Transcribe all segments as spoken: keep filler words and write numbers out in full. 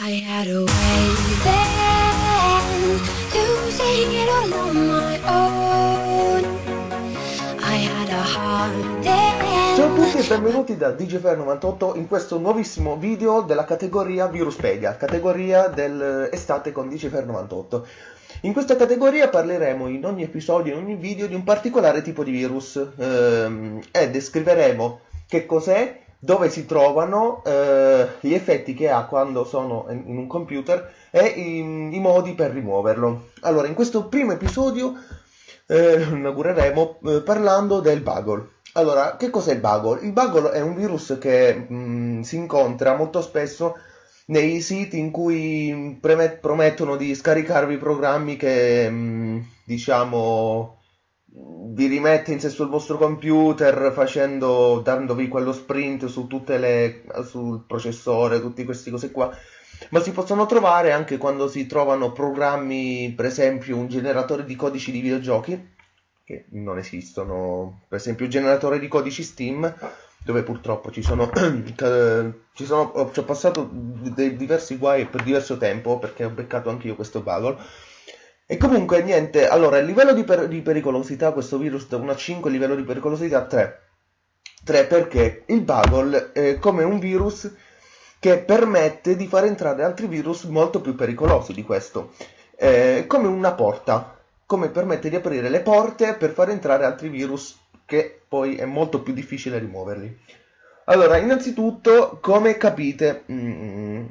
I had a way then, losing it all on my own. I had a heart then. Ciao a tutti e benvenuti da D J Fire novantotto in questo nuovissimo video della categoria Viruspedia, categoria dell'estate con D J Fire novantotto. In questa categoria parleremo in ogni episodio, in ogni video, di un particolare tipo di virus ehm, e descriveremo che cos'è, dove si trovano, eh, gli effetti che ha quando sono in un computer e i, i modi per rimuoverlo. Allora, in questo primo episodio eh, inaugureremo eh, parlando del Bagle. Allora, che cos'è il Bagle? Il Bagle è un virus che mh, si incontra molto spesso nei siti in cui promettono di scaricarvi programmi che, mh, diciamo, vi rimette in sé sul vostro computer facendo, dandovi quello sprint su tutte le, sul processore, tutte queste cose qua. Ma si possono trovare anche quando si trovano programmi, per esempio un generatore di codici di videogiochi, che non esistono, per esempio un generatore di codici Steam, dove purtroppo ci sono, ci sono ci ho passato dei diversi guai per diverso tempo, perché ho beccato anche io questo Bagle. E comunque niente, allora il livello di, per di pericolosità, questo virus da uno a cinque, livello di pericolosità tre, perché il Bagle è come un virus che permette di far entrare altri virus molto più pericolosi di questo, è come una porta, come permette di aprire le porte per far entrare altri virus che poi è molto più difficile rimuoverli. Allora, innanzitutto, come capite Mm,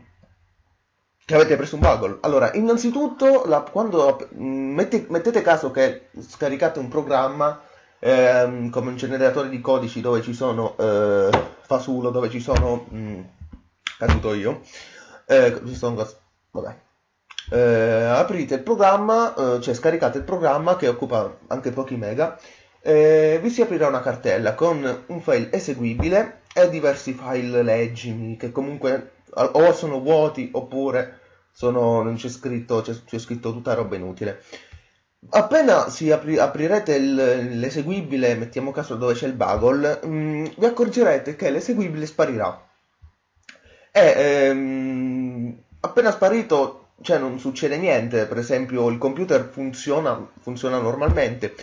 che avete preso un Bagle? Allora, innanzitutto, la, quando mette, mettete caso che scaricate un programma ehm, come un generatore di codici dove ci sono eh, fasulo, dove ci sono mh, caduto io eh, ci sono, vabbè. Eh, aprite il programma, eh, cioè scaricate il programma che occupa anche pochi mega, eh, vi si aprirà una cartella con un file eseguibile e diversi file leggimi che comunque o sono vuoti oppure sono, non c'è scritto, c'è scritto tutta roba inutile. Appena si apri, aprirete l'eseguibile, mettiamo caso dove c'è il Bagle, mh, vi accorgerete che l'eseguibile sparirà. E ehm, appena sparito, cioè non succede niente, per esempio il computer funziona, funziona normalmente,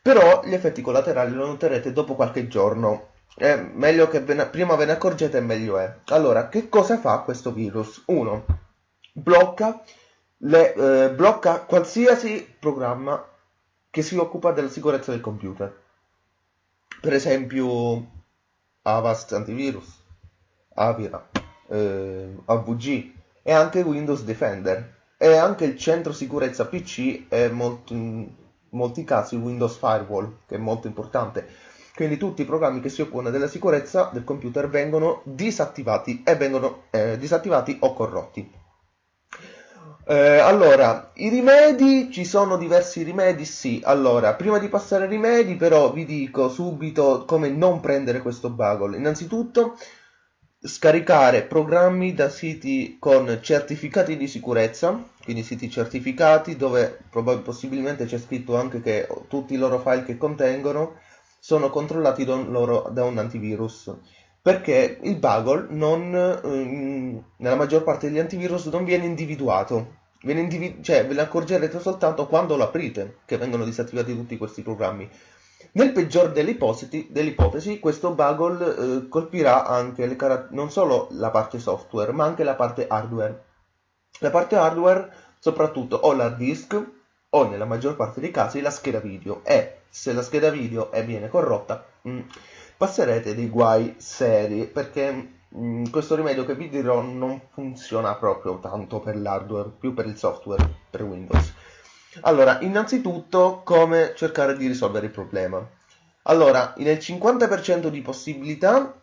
però gli effetti collaterali lo noterete dopo qualche giorno. È meglio che ve ne, prima ve ne accorgete meglio è. Allora, che cosa fa questo virus? uno. Blocca, le, eh, blocca qualsiasi programma che si occupa della sicurezza del computer. Per esempio Avast antivirus, Avira, eh, A V G e anche Windows Defender. E anche il centro sicurezza P C e molto, in molti casi Windows Firewall, che è molto importante. Quindi tutti i programmi che si occupano della sicurezza del computer vengono disattivati e vengono eh, disattivati o corrotti. Eh, allora, i rimedi, ci sono diversi rimedi, sì. Allora, prima di passare ai rimedi però vi dico subito come non prendere questo Bagle. Innanzitutto, scaricare programmi da siti con certificati di sicurezza, quindi siti certificati dove probabilmente c'è scritto anche che tutti i loro file che contengono sono controllati da un, loro, da un antivirus, perché il Bagle non, ehm, nella maggior parte degli antivirus non viene individuato, viene individu cioè ve ne accorgerete soltanto quando lo aprite, che vengono disattivati tutti questi programmi. Nel peggior delle ipotesi, dell'ipotesi, questo Bagle eh, colpirà anche le non solo la parte software, ma anche la parte hardware. La parte hardware, soprattutto o l'hard disk, o nella maggior parte dei casi la scheda video, e se la scheda video è viene corrotta mh, passerete dei guai seri, perché mh, questo rimedio che vi dirò non funziona proprio tanto per l'hardware, più per il software, per Windows. Allora, innanzitutto, come cercare di risolvere il problema? Allora, nel cinquanta per cento di possibilità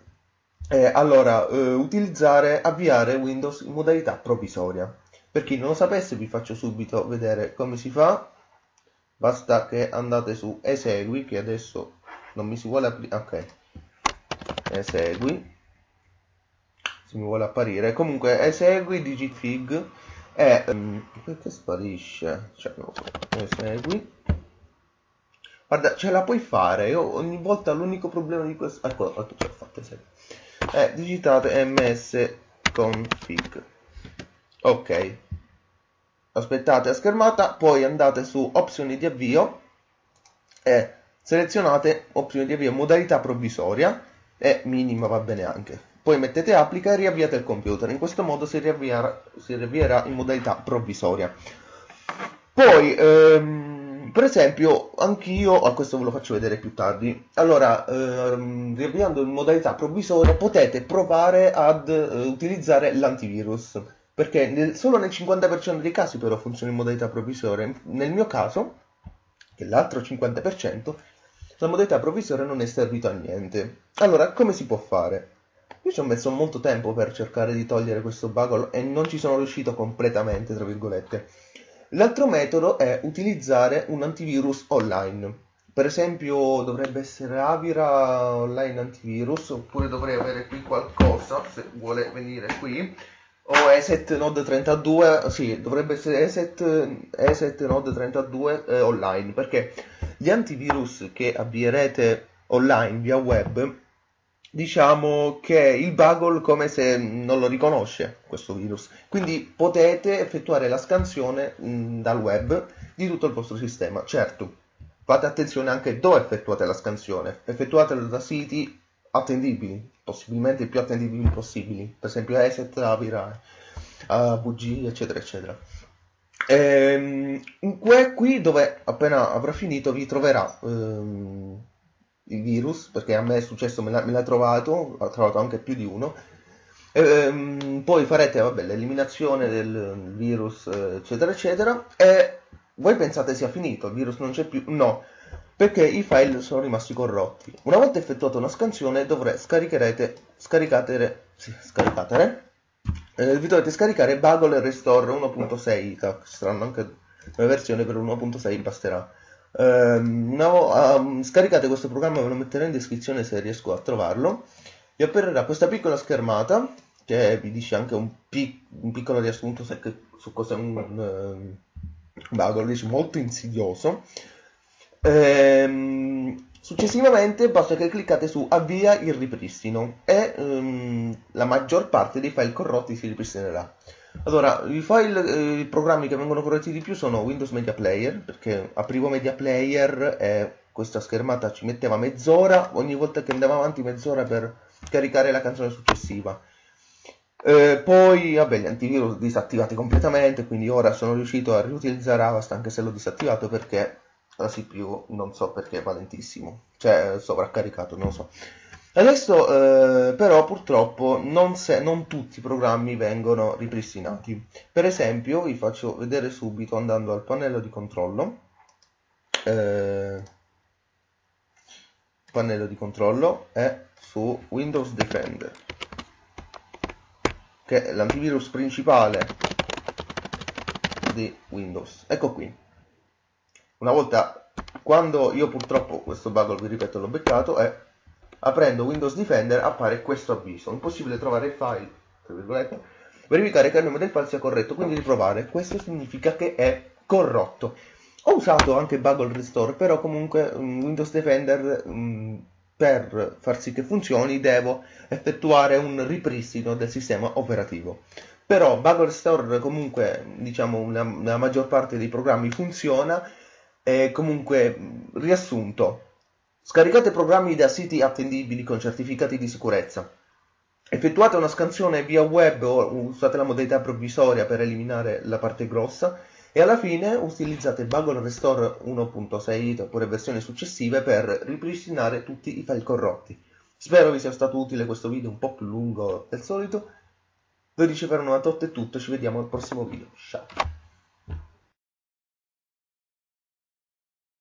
eh, allora eh, utilizzare, avviare Windows in modalità provvisoria. Per chi non lo sapesse, vi faccio subito vedere come si fa. Basta che andate su esegui, che adesso non mi si vuole aprire, ok, esegui, se mi vuole apparire, comunque esegui digifig e um, perché sparisce? Cioè, no, esegui, guarda, ce la puoi fare. Io ogni volta l'unico problema di questo, ecco, ecco ce l'ho fatta, esegui, eh, digitate msconfig. Ok, aspettate la schermata, poi andate su opzioni di avvio e selezionate opzioni di avvio modalità provvisoria e minima va bene anche, poi mettete applica e riavviate il computer. In questo modo si riavvierà, si riavvierà in modalità provvisoria. Poi ehm, per esempio anch'io, a questo ve lo faccio vedere più tardi. Allora ehm, riavviando in modalità provvisoria potete provare ad eh, utilizzare l'antivirus, perché nel, solo nel cinquanta per cento dei casi però funziona in modalità provvisoria. Nel mio caso, che l'altro cinquanta per cento, la modalità provvisoria non è servita a niente. Allora come si può fare? Io ci ho messo molto tempo per cercare di togliere questo bug e non ci sono riuscito completamente, tra virgolette. L'altro metodo è utilizzare un antivirus online. Per esempio dovrebbe essere Avira Online Antivirus, oppure dovrei avere qui qualcosa, se vuole venire qui. O ESET N O D trentadue, sì, dovrebbe essere ESET, ESET N O D trentadue eh, online, perché gli antivirus che avvierete online via web, diciamo che il Bagle come se non lo riconosce questo virus, quindi potete effettuare la scansione mh, dal web di tutto il vostro sistema. Certo, fate attenzione anche dove effettuate la scansione, effettuatelo da siti attendibili, possibilmente i più attendibili possibili, per esempio ESET, Avira, A V G, eccetera eccetera. Ehm, qui dove appena avrà finito vi troverà ehm, il virus, perché a me è successo, me l'ha trovato, ha trovato anche più di uno. Ehm, poi farete vabbè, l'eliminazione del virus eccetera eccetera, e voi pensate sia finito, il virus non c'è più, no, perché i file sono rimasti corrotti. Una volta effettuata una scansione dovrete scaricare, scaricate, sì, scaricate, eh, vi dovete scaricare Bagle Restore uno punto sei, saranno anche la versione per uno punto sei, basterà. Eh, no, um, scaricate questo programma, ve lo metterò in descrizione se riesco a trovarlo. Vi apparirà questa piccola schermata che vi dice anche un, pic un piccolo riassunto su cos'è un, un uh, Bagle, molto insidioso. Successivamente basta che cliccate su avvia il ripristino e um, la maggior parte dei file corrotti si ripristinerà. Allora i file, eh, programmi che vengono corrotti di più sono Windows Media Player, perché aprivo Media Player e questa schermata ci metteva mezz'ora, ogni volta che andava avanti mezz'ora per caricare la canzone successiva. Eh, poi vabbè, gli antivirus disattivati completamente, quindi ora sono riuscito a riutilizzare Avast anche se l'ho disattivato, perché la C P U non so perché va lentissimo, cioè sovraccaricato, non lo so. Adesso eh, però purtroppo non, se, non tutti i programmi vengono ripristinati. Per esempio vi faccio vedere subito andando al pannello di controllo, eh, pannello di controllo è su Windows Defender, che è l'antivirus principale di Windows. Ecco qui. Una volta, quando io purtroppo questo bug, vi ripeto, l'ho beccato, e aprendo Windows Defender appare questo avviso: impossibile trovare il file, tra virgolette, verificare che il nome del file sia corretto, quindi riprovare. Questo significa che è corrotto. Ho usato anche Bagle Restore, però comunque Windows Defender, mh, per far sì che funzioni devo effettuare un ripristino del sistema operativo. Però Bagle Restore comunque, diciamo, la maggior parte dei programmi funziona. E comunque, riassunto, scaricate programmi da siti attendibili con certificati di sicurezza, effettuate una scansione via web o usate la modalità provvisoria per eliminare la parte grossa, e alla fine utilizzate Bagle Restore uno punto sei oppure versioni successive per ripristinare tutti i file corrotti. Spero vi sia stato utile questo video un po' più lungo del solito. Da DJFire novantotto è tutto, ci vediamo al prossimo video, ciao!